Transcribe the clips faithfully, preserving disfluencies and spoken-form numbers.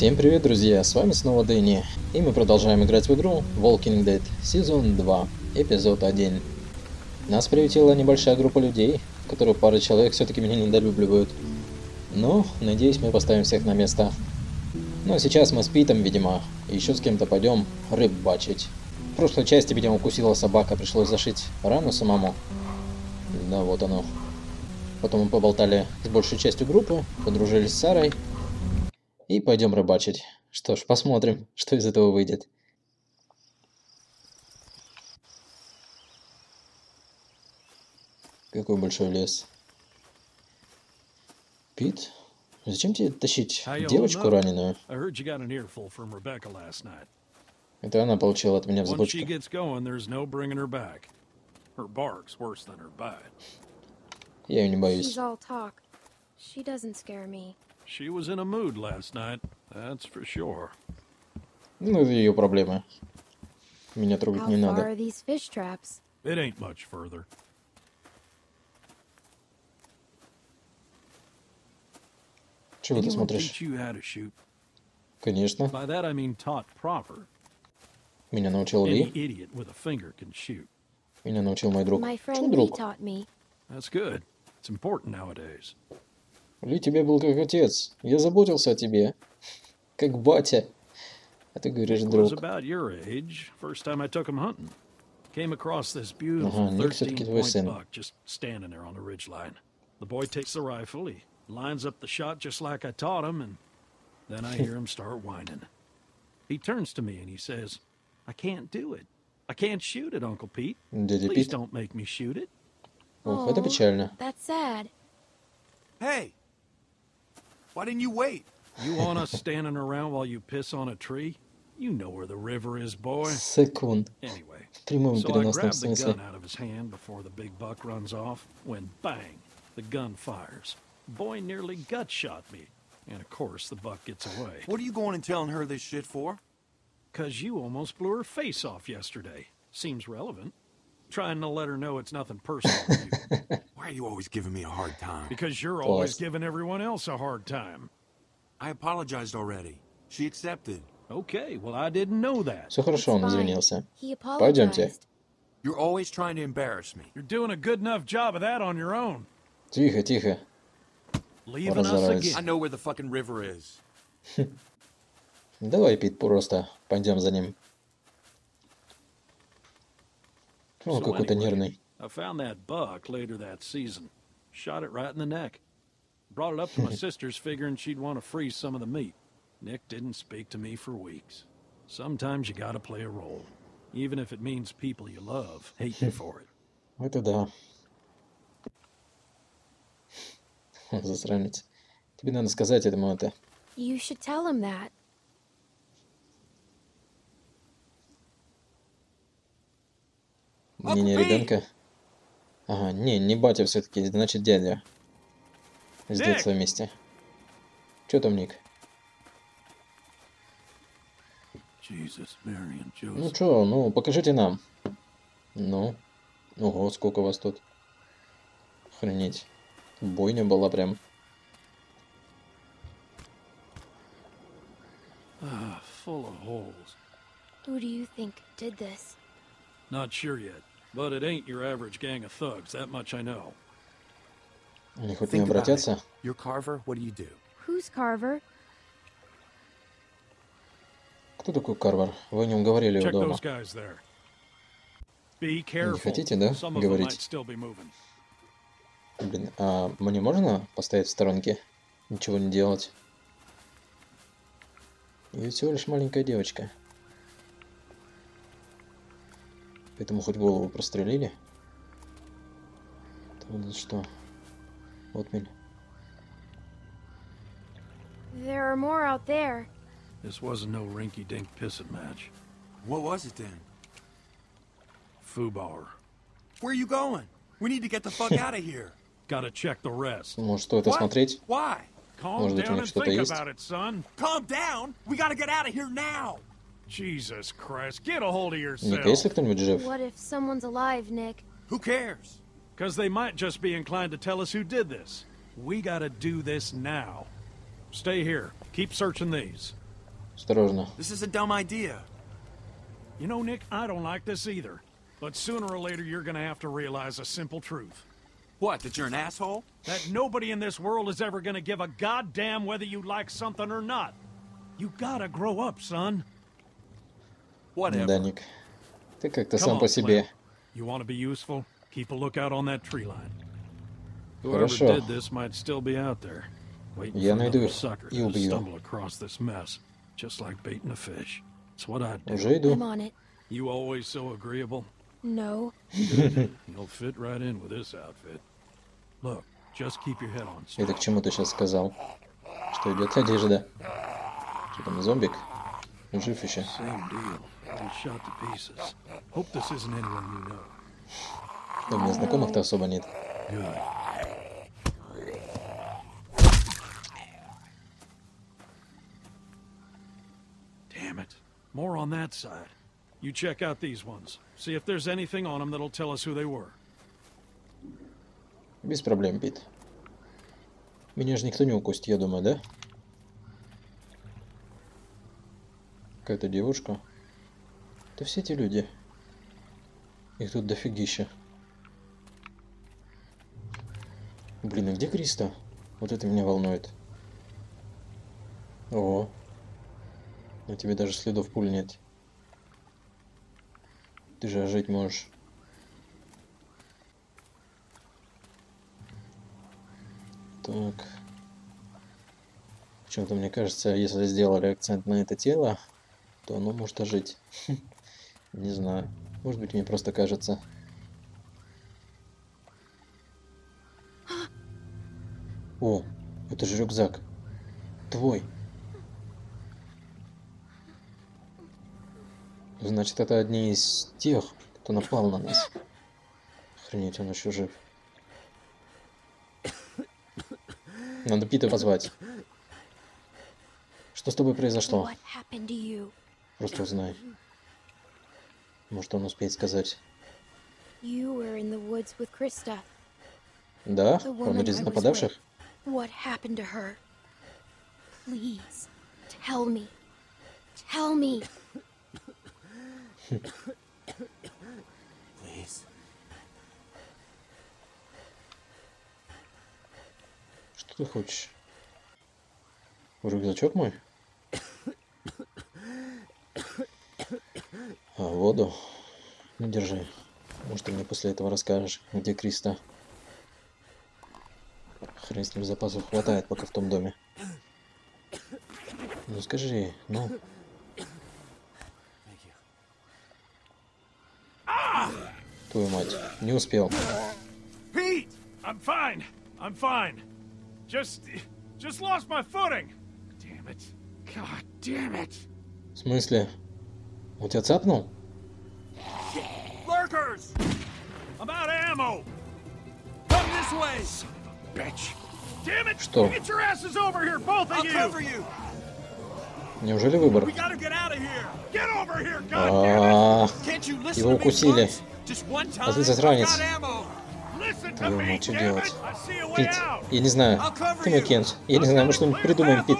Всем привет, друзья, с вами снова Дэнни, и мы продолжаем играть в игру Walking Dead, сезон два, эпизод один. Нас приютила небольшая группа людей, которую пара человек все-таки меня недолюбливают. Но, надеюсь, мы поставим всех на место. Но сейчас мы с Питом, видимо, и еще с кем-то пойдем рыб бачить. В прошлой части, видимо, укусила собака, пришлось зашить рану самому. Да, вот оно. Потом мы поболтали с большей частью группы, подружились с Сарой. И пойдем рыбачить. Что ж, посмотрим, что из этого выйдет. Какой большой лес. Пит, зачем тебе тащить девочку раненую? Это она получила от меня взбучку. Я ее не боюсь. She was in a mood last night, that's for sure. Ну, это ее проблемы. Меня трогать не надо. It ain't much further. Чего ты смотришь? Конечно. Меня научил Ли. Меня научил мой друг. Чей друг? That's good. It's important nowadays. Ли тебе был как отец. Я заботился о тебе. Как батя. А ты говоришь, друг. Ага, Ник все-таки твой сын. Дядя Пит. Ох, это печально. Why didn't you wait? You want us standing around while you piss on a tree? You know where the river is, boy. Second. Anyway, so I grabbed the gun out of his hand before the big buck runs off. When bang, the gun fires. Boy nearly gut shot me, and of course the buck gets away. What are you going and telling her this shit for? 'Cause you almost blew her face off yesterday. Seems relevant. Trying to let her know it's nothing personal to you. Why are you always giving me a hard time? Because you're always giving everyone else a hard time. I apologized already. She accepted. Okay, well I didn't know that. Все хорошо, он извинился. Пойдемте. You're always trying to embarrass me. You're doing a good enough job of that on your own. Тихо, тихо. Leaving us again. I know where the fucking river is. Давай, Пит, просто пойдем за ним. О, какой-то нервный. Это да. Засранец. Тебе надо сказать этому это. Мнение ребенка? Ага, не, не батя все-таки, значит дядя. С детства вместе. Че там, Ник? Ну че, ну покажите нам. Ну. Ого, сколько вас тут. Охренеть. Бойня была прям. Not sure yet, but it ain't your average gang of thugs. That much I know. Они хоть не обратятся? You're Carver. What do you do? Who's Carver? Кто такой Карвер? Вы о нем говорили у дома. Не хотите, да, говорить? Блин, а мне можно поставить в сторонке, ничего не делать? Я всего лишь маленькая девочка. Поэтому хоть голову прострелили. Вот что. Вот мель. There are more out there. This wasn't no rinky-dink pissing match. What was it then? Foobauer. Where are you going? We need to get the fuck out of here. Gotta check the rest. Может, стоит осмотреть? Why? Calm down and think about it, son. Calm down. We gotta get out of here now. Jesus Christ, get a hold of yourself. What if someone's alive, Nick? Who cares? Because they might just be inclined to tell us who did this. We gotta do this now. Stay here. Keep searching these. Осторожно. This is a dumb idea. You know, Nick, I don't like this either. But sooner or later you're gonna have to realize a simple truth. What, that you're an asshole? That nobody in this world is ever gonna give a goddamn whether you like something or not. You gotta grow up, son. Whatever. Да, Ник, ты как-то сам по себе. You want to be useful? Keep a lookout on that tree line. Whoever did this might still be out there. Я найду их и убью. Уже иду. You always so agreeable? No. You'll fit right in with this outfit. Look, just keep your head on. Это к чему ты сейчас сказал? Что идет одежда? Что там, зомбик? Жив еще? У меня знакомых-то особо нет. Damn it! More on that side. You check out these ones. See if there's anything on them that'll tell us who they were. Без проблем, Пит. Меня же никто не укусит, я думаю, да? Какая-то девушка. Да все эти люди. Их тут дофигища. Блин, а где Криста? Вот это меня волнует. О. На тебе даже следов пуль нет. Ты же ожить можешь. Так. Почему-то мне кажется, если сделали акцент на это тело, то оно может ожить. Не знаю. Может быть, мне просто кажется. О, это же рюкзак. Твой. Значит, это одни из тех, кто напал на нас. Охренеть, он еще жив. Надо Пита позвать. Что с тобой произошло? Просто узнай. Может, он успеет сказать. Да? Он из нападавших? Что ты хочешь? Рюкзачок мой? А, воду? Ну, держи. Может, ты мне после этого расскажешь, где Криста. Хрен с ним, запасов хватает пока в том доме. Ну, скажи, ну... Твою мать, не успел. Пит, I'm fine, I'm fine. Just, just lost my footing. Damn it, God damn it. В смысле? У тебя цапнул? Lurkers, I'm out of ammo. Come this way, son of a bitch. Damn it, get your asses over here, both of you. I'll cover you. Неужели выбор? А-а-а, его укусили. Позвольте сранец. Твою мать, что делать? Пит, я не знаю. Ты мой Кент. Я не знаю, мы что-нибудь придумаем, Пит.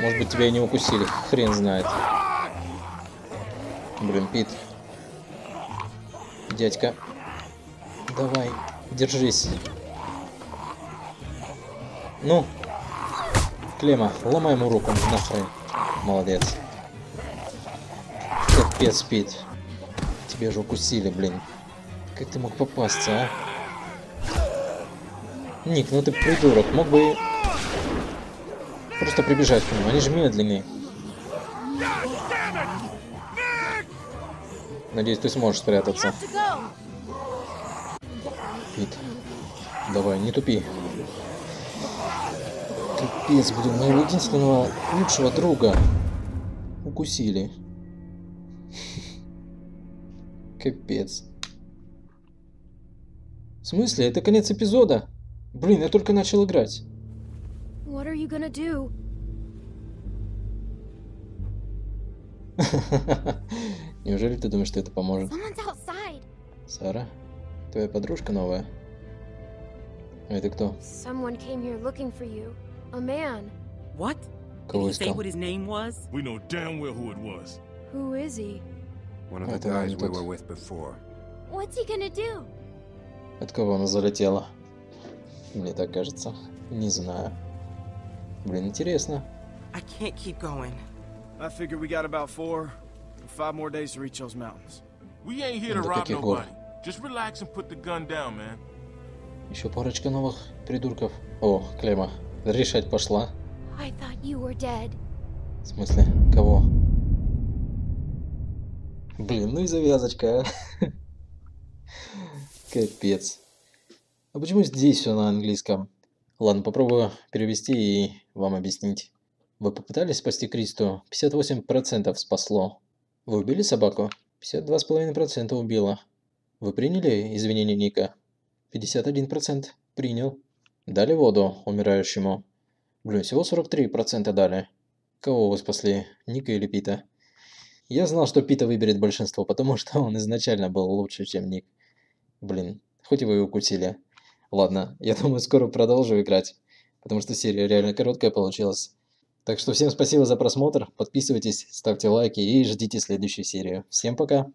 Может быть, тебя и не укусили. Хрен знает. Блин, Пит. Дядька. Давай, держись. Ну. Клема, ломай ему руку, нахрен. Молодец. Капец, Пит. Тебе же укусили, блин. Как ты мог попасться, а? Ник, ну ты придурок. Мог бы просто прибежать к нему. Они же медленнее. Надеюсь, ты сможешь спрятаться. Пит, давай, не тупи. Капец, блин, моего единственного лучшего друга укусили. Капец. В смысле? Это конец эпизода? Блин, я только начал играть. Неужели ты думаешь, что это поможет? Сара? Твоя подружка новая? А это кто? A man. What? Did he say what his name was? We know damn well who it was. Who is he? One of the guys we were with before. What's he gonna do? От кого она залетела? Мне так кажется. Не знаю. Блин, интересно. I can't keep going. I figure we got about four, five more days to reach those mountains. We ain't here to rob nobody. Just relax and put the gun down, man. Еще парочка новых придурков. О, Клема. Решать пошла. I thought you were dead. В смысле? Кого? Блин, ну и завязочка. Капец. А почему здесь все на английском? Ладно, попробую перевести и вам объяснить. Вы попытались спасти Кристу? пятьдесят восемь процентов спасло. Вы убили собаку? пятьдесят два и пять десятых процента убило. Вы приняли извинения Ника? пятьдесят один процент принял. Дали воду умирающему? Блин, всего сорок три процента дали. Кого вы спасли? Ника или Пита? Я знал, что Пита выберет большинство, потому что он изначально был лучше, чем Ник. Блин, хоть его и укусили. Ладно, я думаю, скоро продолжу играть, потому что серия реально короткая получилась. Так что всем спасибо за просмотр, подписывайтесь, ставьте лайки и ждите следующую серию. Всем пока!